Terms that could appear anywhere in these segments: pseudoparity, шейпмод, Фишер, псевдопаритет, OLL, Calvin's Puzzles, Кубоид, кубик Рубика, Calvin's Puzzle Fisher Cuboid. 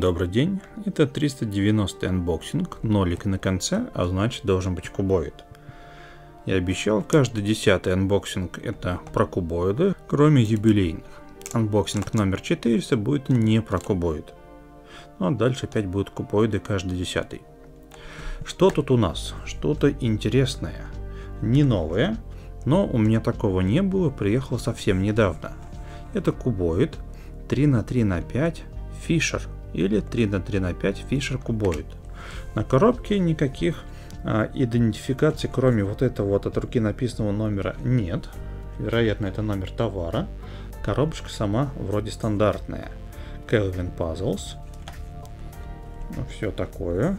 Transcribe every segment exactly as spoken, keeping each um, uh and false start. Добрый день, это триста девяностый анбоксинг, нолик на конце, а значит должен быть кубоид. Я обещал, каждый десятый анбоксинг это про кубоиды, кроме юбилейных. Анбоксинг номер четыреста будет не про кубоид. Ну а дальше опять будут кубоиды каждый десятый. Что тут у нас? Что-то интересное. Не новое, но у меня такого не было, приехал совсем недавно. Это кубоид три на три на пять Fisher или три на три на пять Fisher Cuboid. На коробке никаких а, идентификаций, кроме вот этого вот от руки написанного номера, нет. Вероятно, это номер товара. Коробочка сама вроде стандартная. Calvin's Puzzles. Все такое.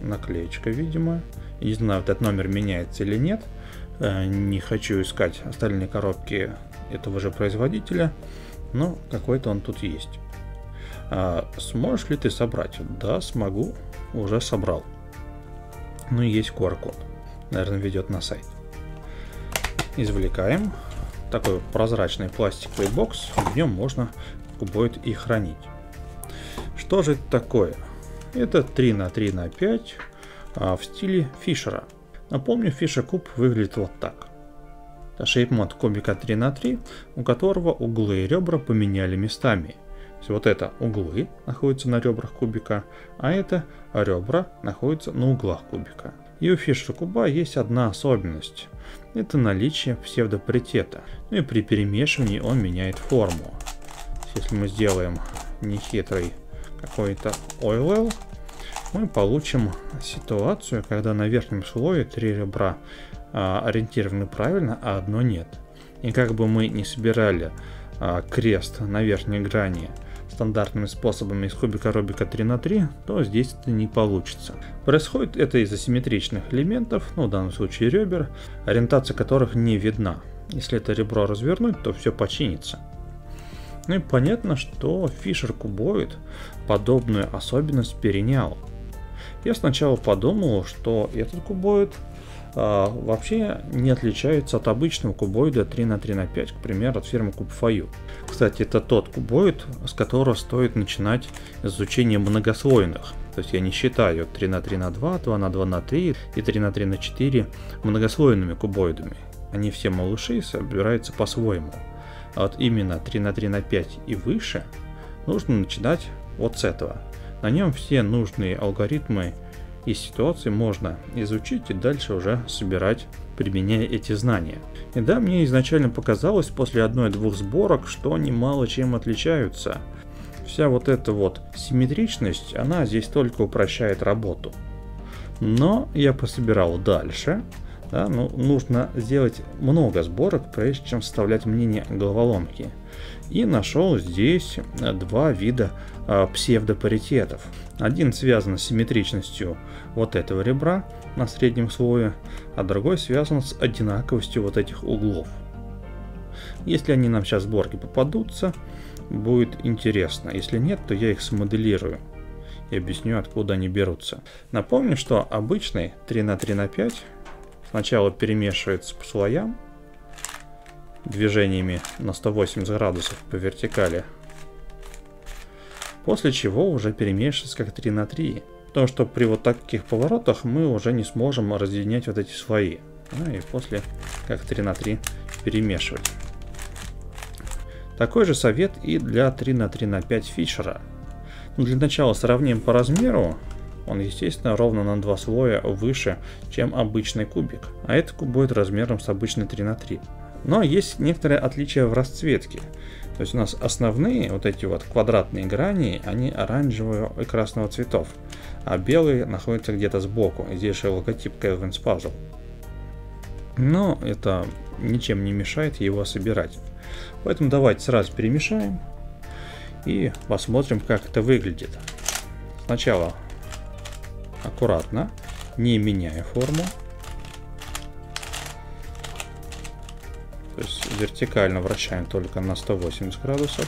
Наклеечка, видимо. Не знаю, этот номер меняется или нет. Не хочу искать остальные коробки этого же производителя, но какой-то он тут есть. А сможешь ли ты собрать? Да, смогу. Уже собрал. Ну и есть ку ар код. Наверное, ведет на сайт. Извлекаем. Такой прозрачный пластиковый бокс. В нем можно кубоид и хранить. Что же это такое? Это три на три на пять а, в стиле Фишера. Напомню, Fisher Cube выглядит вот так. Это шейпмод кубика три на три, у которого углы и ребра поменяли местами. То есть вот это углы находятся на ребрах кубика, а это ребра находятся на углах кубика. И у Fisher куба есть одна особенность. Это наличие псевдопаритета. Ну и при перемешивании он меняет форму. Если мы сделаем нехитрый какой-то о эл эл, мы получим ситуацию, когда на верхнем слое три ребра а, ориентированы правильно, а одно нет. И как бы мы ни собирали а, крест на верхней грани стандартными способами из кубика Рубика три на три, то здесь это не получится. Происходит это из асимметричных элементов, ну в данном случае ребер, ориентация которых не видна. Если это ребро развернуть, то все починится. Ну и понятно, что Fisher Cuboid подобную особенность перенял. Я сначала подумал, что этот кубоид а, вообще не отличается от обычного кубоида три на три на пять, к примеру, от фирмы Cube фо ю. Кстати, это тот кубоид, с которого стоит начинать изучение многослойных. То есть я не считаю три на три на два, два на два на три и три на три на четыре многослойными кубоидами. Они все малыши, собираются по-своему. А вот именно три на три на пять и выше нужно начинать вот с этого. На нем все нужные алгоритмы и ситуации можно изучить и дальше уже собирать, применяя эти знания. И да, мне изначально показалось после одной-двух сборок, что они мало чем отличаются. Вся вот эта вот симметричность, она здесь только упрощает работу. Но я пособирал дальше. Да, ну, нужно сделать много сборок, прежде чем составлять мнение головоломки. И нашел здесь два вида а, псевдопаритетов. Один связан с симметричностью вот этого ребра на среднем слое, а другой связан с одинаковостью вот этих углов. Если они нам сейчас в сборке попадутся, будет интересно. Если нет, то я их смоделирую и объясню, откуда они берутся. Напомню, что обычный три на три на пять сначала перемешивается по слоям движениями на сто восемьдесят градусов по вертикали, после чего уже перемешивается как три на три. Потому что при вот таких поворотах мы уже не сможем разъединять вот эти слои. Ну и после как три на три перемешивать. Такой же совет и для три на три на пять Фишера. Но для начала сравним по размеру. Он, естественно, ровно на два слоя выше, чем обычный кубик. А этот куб будет размером с обычный три на три. Но есть некоторые отличия в расцветке. То есть у нас основные вот эти вот квадратные грани, они оранжевого и красного цветов. А белые находятся где-то сбоку. Здесь же логотип Calvin's Puzzle. Но это ничем не мешает его собирать. Поэтому давайте сразу перемешаем. И посмотрим, как это выглядит. Сначала аккуратно, не меняя форму. То есть вертикально вращаем только на сто восемьдесят градусов.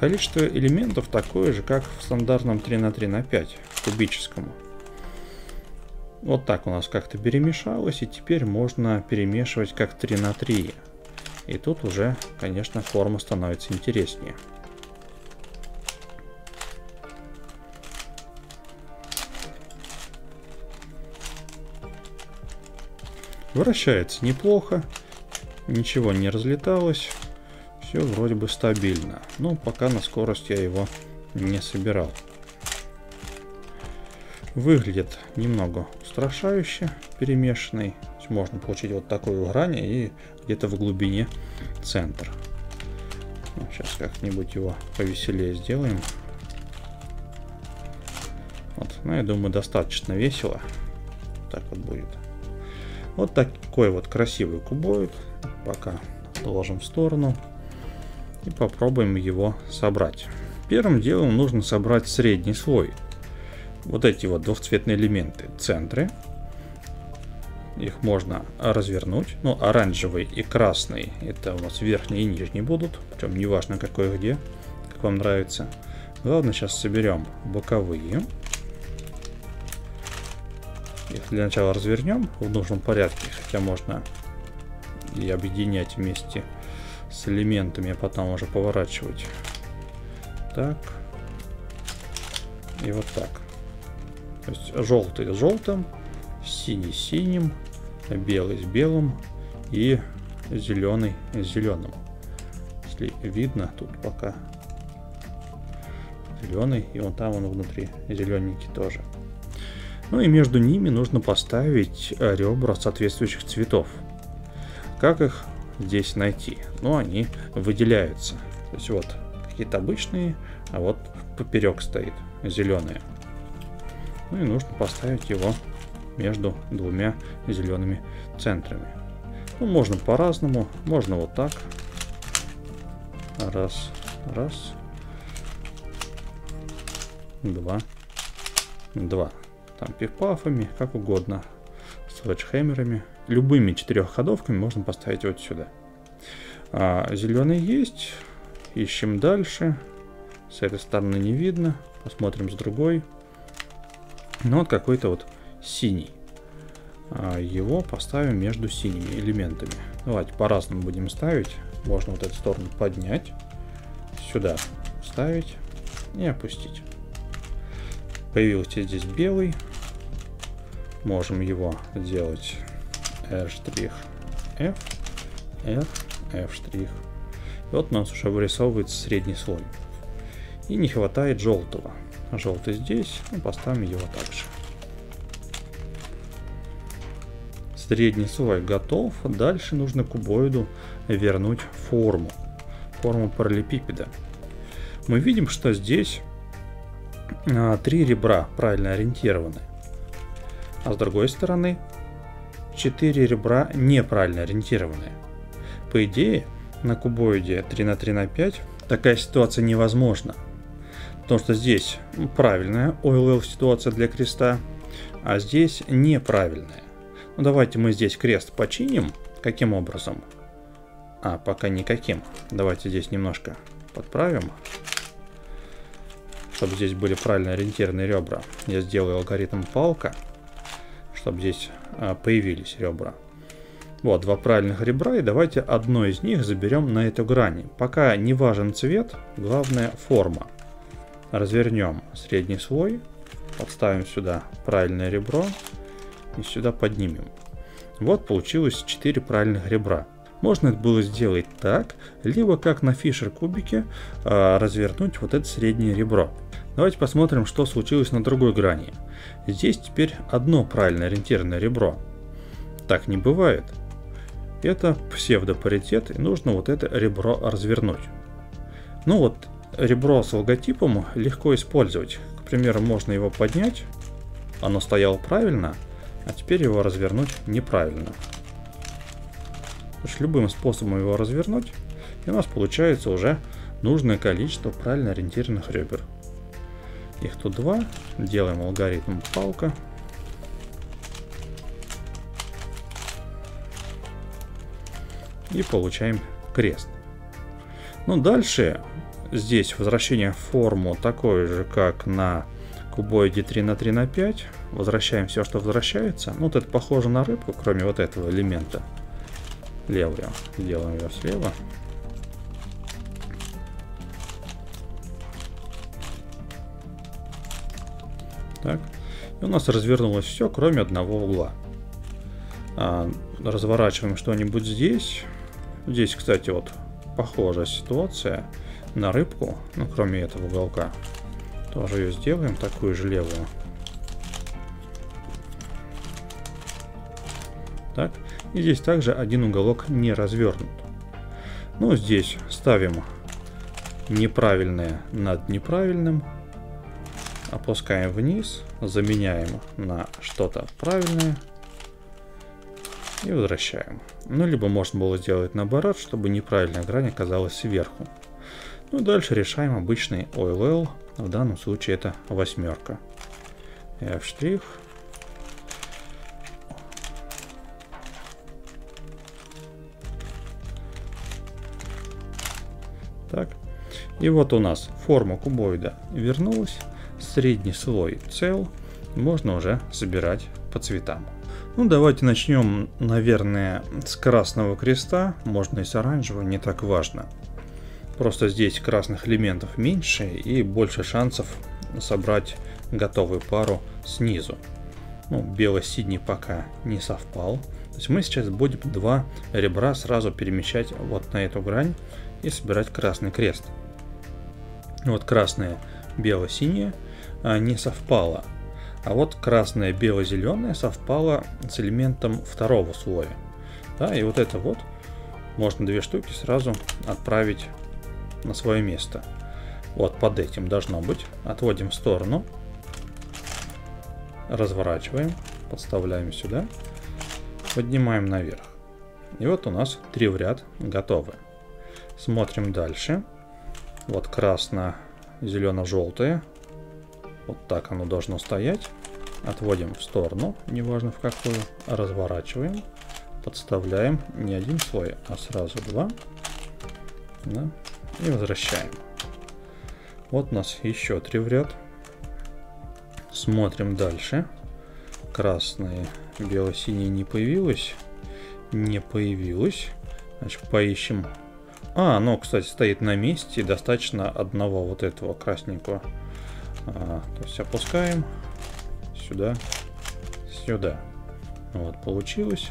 Количество элементов такое же, как в стандартном три на три на пять, кубическому. Вот так у нас как-то перемешалось, и теперь можно перемешивать как три на три. И тут уже, конечно, форма становится интереснее. Вращается неплохо, ничего не разлеталось, все вроде бы стабильно. Но пока на скорость я его не собирал. Выглядит немного устрашающе, перемешанный. Можно получить вот такую грань и где-то в глубине центр. Сейчас как-нибудь его повеселее сделаем. Вот, ну, я думаю, достаточно весело. Так вот будет. Вот такой вот красивый кубоид. Пока отложим в сторону. И попробуем его собрать. Первым делом нужно собрать средний слой. Вот эти вот двухцветные элементы в центре. Их можно развернуть. Ну, оранжевый и красный — это у нас верхний и нижний будут. Причем неважно, какой где, как вам нравится. Главное, сейчас соберем боковые. Их для начала развернем в нужном порядке. Хотя можно и объединять вместе с элементами, а потом уже поворачивать. Так. И вот так. То есть желтый с желтым, синий с синим, белый с белым и зеленый с зеленым. Если видно, тут пока зеленый, и вон там он внутри зелененький тоже. Ну и между ними нужно поставить ребра соответствующих цветов. Как их здесь найти? Ну, они выделяются. То есть вот какие-то обычные, а вот поперек стоит зеленые. Ну и нужно поставить его между двумя зелеными центрами. Ну, можно по-разному, можно вот так. Раз, раз, два, два. Там пиф-пафами, как угодно, слэдж-хэммерами, любыми четырехходовками можно поставить вот сюда. А, зеленый есть. Ищем дальше. С этой стороны не видно. Посмотрим с другой. Ну вот какой-то вот синий. Его поставим между синими элементами. Давайте по-разному будем ставить. Можно вот эту сторону поднять, сюда вставить и опустить. Появился здесь белый. Можем его делать R', F, R, F'. И вот у нас уже вырисовывается средний слой. И не хватает желтого. Желтый здесь. И поставим его также. Средний слой готов. Дальше нужно кубоиду вернуть форму. Форму параллелепипеда. Мы видим, что здесь а, три ребра правильно ориентированы. А с другой стороны четыре ребра неправильно ориентированы. По идее, на кубоиде три на три на пять такая ситуация невозможна. Потому что здесь правильная о эл эл ситуация для креста, а здесь неправильная. Ну, давайте мы здесь крест починим. Каким образом? А, пока никаким. Давайте здесь немножко подправим, чтобы здесь были правильно ориентированные ребра. Я сделаю алгоритм палка, чтобы здесь а, появились ребра. Вот, два правильных ребра, и давайте одно из них заберем на эту грани. Пока не важен цвет, главное форма. Развернем средний слой, подставим сюда правильное ребро. И сюда поднимем. Вот получилось четыре правильных ребра. Можно это было сделать так, либо как на фишер-кубике э, развернуть вот это среднее ребро. Давайте посмотрим, что случилось на другой грани. Здесь теперь одно правильно ориентированное ребро. Так не бывает. Это псевдопаритет, и нужно вот это ребро развернуть. Ну вот, ребро с логотипом легко использовать. К примеру, можно его поднять. Оно стояло правильно. А теперь его развернуть неправильно. Любым способом его развернуть, и у нас получается уже нужное количество правильно ориентированных ребер. Их тут два. Делаем алгоритм палка. И получаем крест. Ну, дальше здесь возвращение в форму такое же, как на кубоиде три на три на пять. Возвращаем все, что возвращается. Ну, вот это похоже на рыбку, кроме вот этого элемента. левую. Делаем ее слева. Так. И у нас развернулось все, кроме одного угла. А, разворачиваем что-нибудь здесь. Здесь, кстати, вот похожая ситуация на рыбку. Ну, кроме этого уголка. Тоже ее сделаем, такую же левую. Так. И здесь также один уголок не развернут. Ну, здесь ставим неправильное над неправильным. Опускаем вниз, заменяем на что-то правильное и возвращаем. Ну, либо можно было сделать наоборот, чтобы неправильная грань оказалась сверху. Ну, дальше решаем обычный о эл эл, в данном случае это восьмерка. F'. Так, и вот у нас форма кубоида вернулась. Средний слой цел, можно уже собирать по цветам. Ну, давайте начнем, наверное, с красного креста, можно и с оранжевого, не так важно. Просто здесь красных элементов меньше и больше шансов собрать готовую пару снизу. Ну, бело-синий пока не совпал. То есть мы сейчас будем два ребра сразу перемещать вот на эту грань и собирать красный крест. Вот красное, бело-синее не совпало, а вот красное, бело-зеленое совпало с элементом второго слоя. Да, и вот это вот можно две штуки сразу отправить на свое место. Вот под этим должно быть. Отводим в сторону, разворачиваем, подставляем сюда, поднимаем наверх. И вот у нас три в ряд готовы. Смотрим дальше. Вот красно-зелено-желтое. Вот так оно должно стоять. Отводим в сторону, неважно в какую. Разворачиваем. Подставляем не один слой, а сразу два. Да. И возвращаем. Вот у нас еще три в ряд. Смотрим дальше. Красные, бело-синие не появилось. Не появилось. Значит, поищем. А, оно, кстати, стоит на месте. Достаточно одного вот этого красненького. А, то есть опускаем сюда, сюда. Вот, получилось.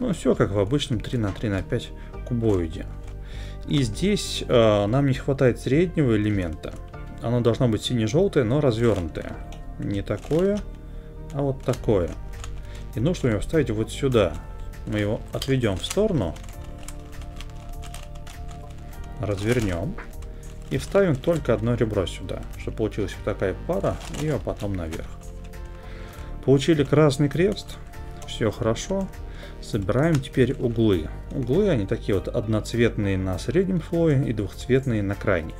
Ну, все как в обычном три на три на пять кубоиде. И здесь а, нам не хватает среднего элемента. Оно должно быть сине-желтое, но развернутое. Не такое, а вот такое. И нужно его вставить вот сюда. Мы его отведем в сторону. Развернем и вставим только одно ребро сюда, чтобы получилась вот такая пара, и потом наверх. Получили красный крест, все хорошо. Собираем теперь углы. Углы, они такие вот одноцветные на среднем слое и двухцветные на крайнем.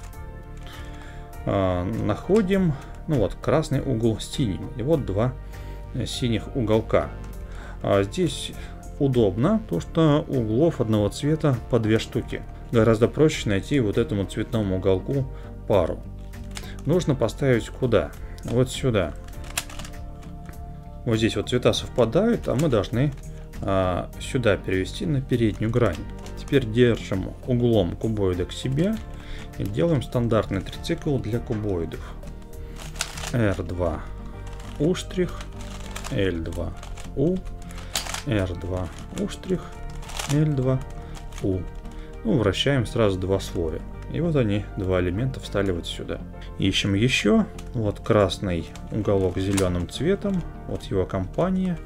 А, находим, ну вот, красный угол с синим, и вот два синих уголка. А здесь удобно, то что углов одного цвета по две штуки. Гораздо проще найти вот этому цветному уголку пару. Нужно поставить куда? Вот сюда. Вот здесь вот цвета совпадают, а мы должны а, сюда перевести на переднюю грань. Теперь держим углом кубоида к себе и делаем стандартный трицикл для кубоидов. эр два У', эл два У, эр два У', эл два У. Ну, вращаем сразу два слоя. И вот они, два элемента, встали вот сюда. Ищем еще. Вот красный уголок с зеленым цветом. Вот его компания.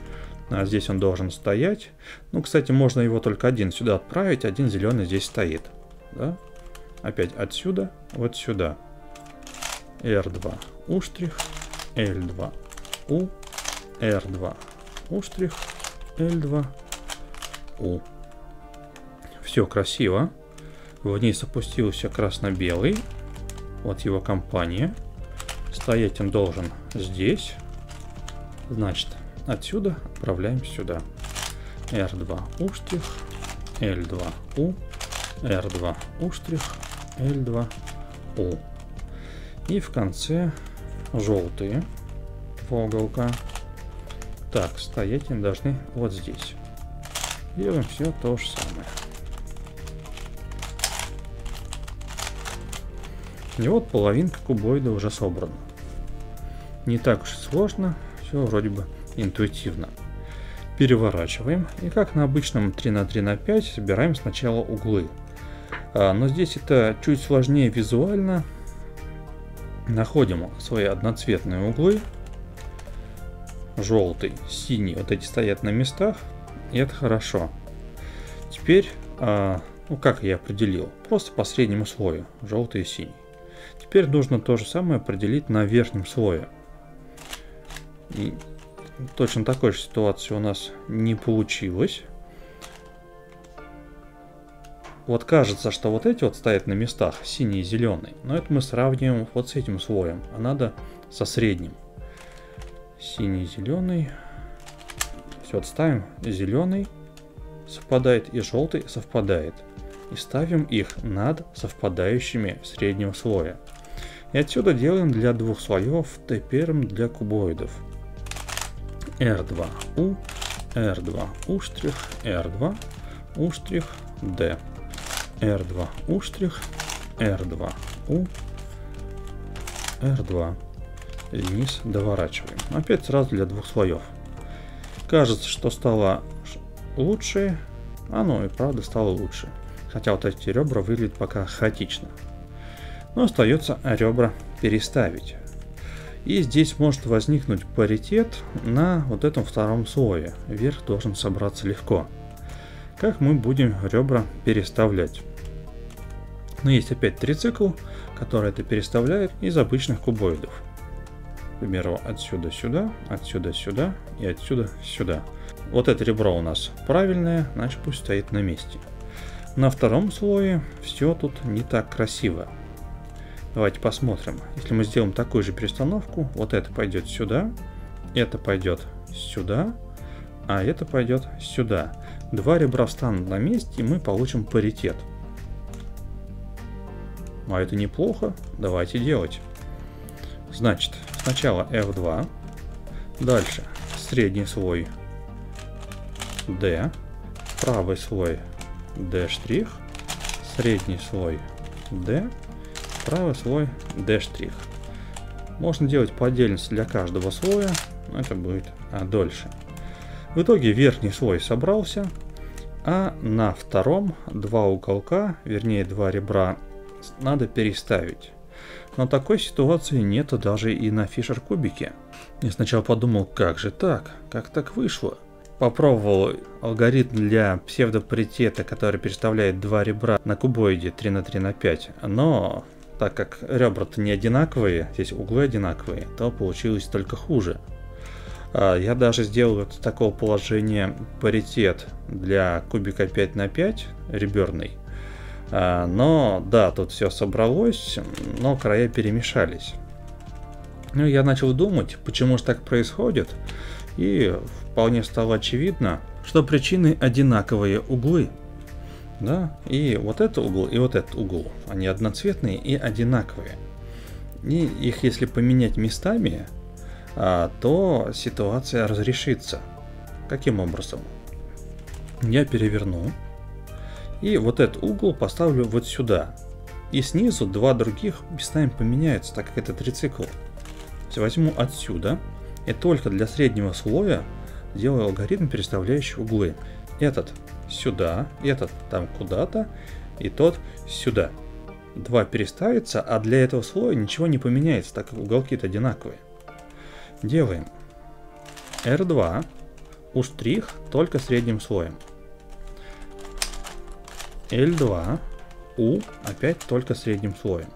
А здесь он должен стоять. Ну, кстати, можно его только один сюда отправить. Один зеленый здесь стоит. Да? Опять отсюда, вот сюда. эр два У', эл два У, эр два У', эл два У. Все красиво. Вниз опустился красно-белый. Вот его компания. Стоять он должен здесь. Значит, отсюда отправляем сюда. эр два У', эл два У, эр два У', эл два У. И в конце желтые два уголка. Так, стоять они должны вот здесь. Делаем все то же самое. И вот половинка кубоида уже собрана. Не так уж и сложно, все вроде бы интуитивно. Переворачиваем и, как на обычном три на три на пять, собираем сначала углы. А, но здесь это чуть сложнее визуально. Находим свои одноцветные углы. Желтый, синий, вот эти стоят на местах. И это хорошо. Теперь, а, ну как я определил, просто по среднему слою, желтый и синий. Теперь нужно то же самое определить на верхнем слое. И точно такой же ситуации у нас не получилось. Вот кажется, что вот эти вот стоят на местах, синий и зеленый. Но это мы сравниваем вот с этим слоем, а надо со средним. Синий, зеленый. Все, ставим зеленый, совпадает, и желтый совпадает. И ставим их над совпадающими среднего слоя. И отсюда делаем для двух слоев тэ один для кубоидов. эр два у, эр два у', эр два у', д. эр два у', эр два у, эр два. Вниз доворачиваем. Опять сразу для двух слоев. Кажется, что стало лучше. Оно и правда стало лучше. Хотя вот эти ребра выглядят пока хаотично. Но остается ребра переставить. И здесь может возникнуть паритет на вот этом втором слое. Верх должен собраться легко. Как мы будем ребра переставлять? Но есть опять трицикл, который это переставляет из обычных кубоидов. К примеру, отсюда сюда, отсюда сюда и отсюда сюда. Вот это ребро у нас правильное, значит пусть стоит на месте. На втором слое все тут не так красиво. Давайте посмотрим. Если мы сделаем такую же перестановку, вот это пойдет сюда, это пойдет сюда, а это пойдет сюда. Два ребра встанут на месте, и мы получим паритет. А это неплохо, давайте делать. Значит, сначала эф два, дальше средний слой D, правый слой D', средний слой D, правый слой D'. Можно делать по отдельности для каждого слоя, но это будет дольше. В итоге верхний слой собрался, а на втором два уголка, вернее два ребра, надо переставить. Но такой ситуации нет даже и на фишер-кубике. Я сначала подумал, как же так? Как так вышло? Попробовал алгоритм для псевдопаритета, который переставляет два ребра на кубоиде три на три на пять, но так как ребра-то не одинаковые, здесь углы одинаковые, то получилось только хуже. Я даже сделал вот такого положения паритет для кубика пять на пять, реберный. Но да, тут все собралось, но края перемешались. Ну, я начал думать, почему же так происходит, и вполне стало очевидно, что причины одинаковые углы. Да, и вот этот угол, и вот этот угол. Они одноцветные и одинаковые. И их если поменять местами, то ситуация разрешится. Каким образом? Я переверну. И вот этот угол поставлю вот сюда. И снизу два других местами поменяются, так как это трицикл. Возьму отсюда. И только для среднего слоя делаю алгоритм, переставляющий углы. Этот сюда, этот там куда-то, и тот сюда. Два переставится, а для этого слоя ничего не поменяется, так как уголки-то одинаковые. Делаем эр два, у', только средним слоем. эл два, у, опять только средним слоем.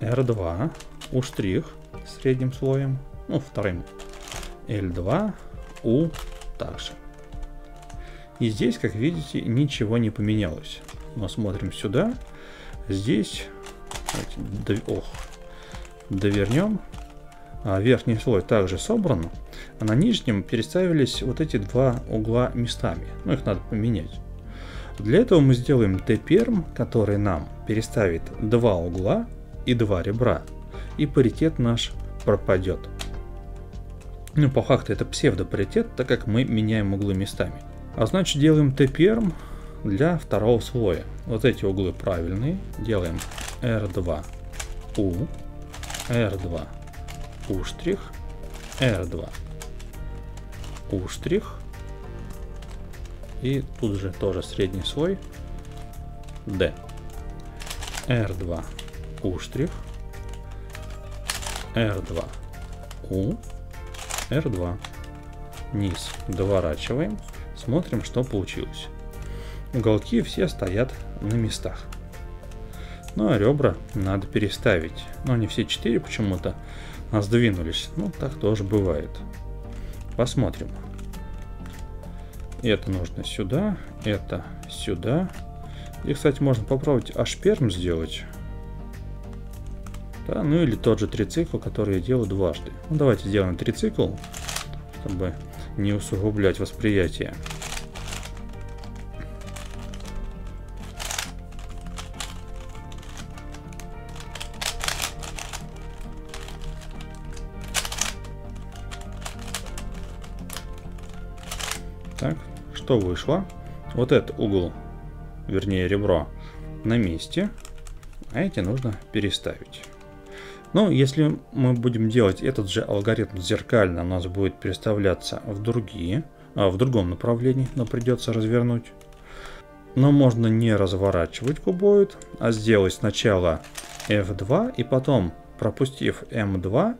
эр два, у', средним слоем, ну вторым. эл два, у, также. И здесь, как видите, ничего не поменялось. Мы смотрим сюда. Здесь, давайте, ох, довернем. А верхний слой также собран, а на нижнем переставились вот эти два угла местами. Ну, их надо поменять. Для этого мы сделаем тэ один, который нам переставит два угла и два ребра. И паритет наш пропадет. Ну, по факту это псевдопаритет, так как мы меняем углы местами. А значит, делаем тэ перм для второго слоя. Вот эти углы правильные. Делаем эр два, У, эр два, У', эр два, У'. И тут же тоже средний слой, D, эр два, У', эр два, У, эр два. Низ доворачиваем. Смотрим, что получилось. Уголки все стоят на местах. Ну а ребра надо переставить. Но не все четыре почему-то сдвинулись. Ну, так тоже бывает. Посмотрим. Это нужно сюда, это сюда. И, кстати, можно попробовать аш перм сделать. Да, ну или тот же трицикл, который я делаю дважды. Ну, давайте сделаем трицикл, чтобы не усугублять восприятие. Так, что вышло? Вот этот угол, вернее ребро, на месте, а эти нужно переставить. Но если мы будем делать этот же алгоритм зеркально, у нас будет переставляться в другие, а в другом направлении, но придется развернуть. Но можно не разворачивать кубоид, а сделать сначала эф два и потом, пропустив эм два,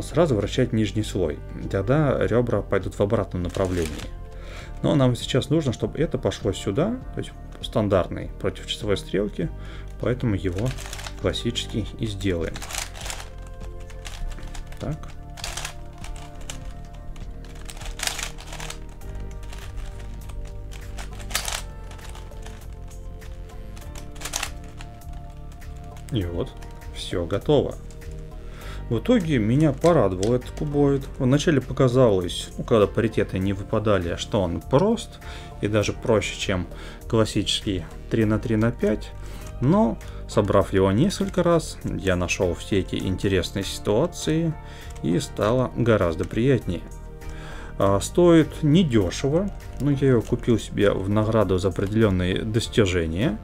сразу вращать нижний слой. Тогда ребра пойдут в обратном направлении. Но нам сейчас нужно, чтобы это пошло сюда, то есть стандартный против часовой стрелки, поэтому его классический и сделаем. Так. И вот, все готово. В итоге меня порадовал этот кубоид. Вначале показалось, ну, когда паритеты не выпадали, что он прост и даже проще, чем классический три на три на пять. Но, собрав его несколько раз, я нашел все эти интересные ситуации и стало гораздо приятнее. А, стоит недешево, но я его купил себе в награду за определенные достижения.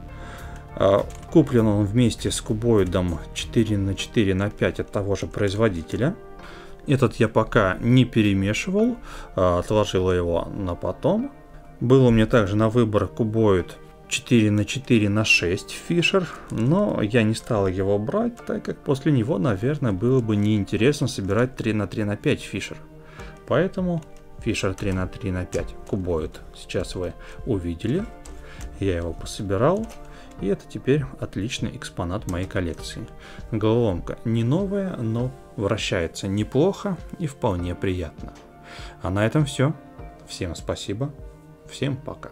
А, куплен он вместе с кубоидом четыре на четыре на пять от того же производителя. Этот я пока не перемешивал, а, отложил его на потом. Был у меня также на выбор кубоид четыре на четыре на шесть Фишер, но я не стал его брать, так как после него, наверное, было бы неинтересно собирать три на три на пять Фишер. Поэтому Фишер три на три на пять кубоид сейчас вы увидели. Я его пособирал, и это теперь отличный экспонат моей коллекции. Головоломка не новая, но вращается неплохо и вполне приятно. А на этом все. Всем спасибо, всем пока.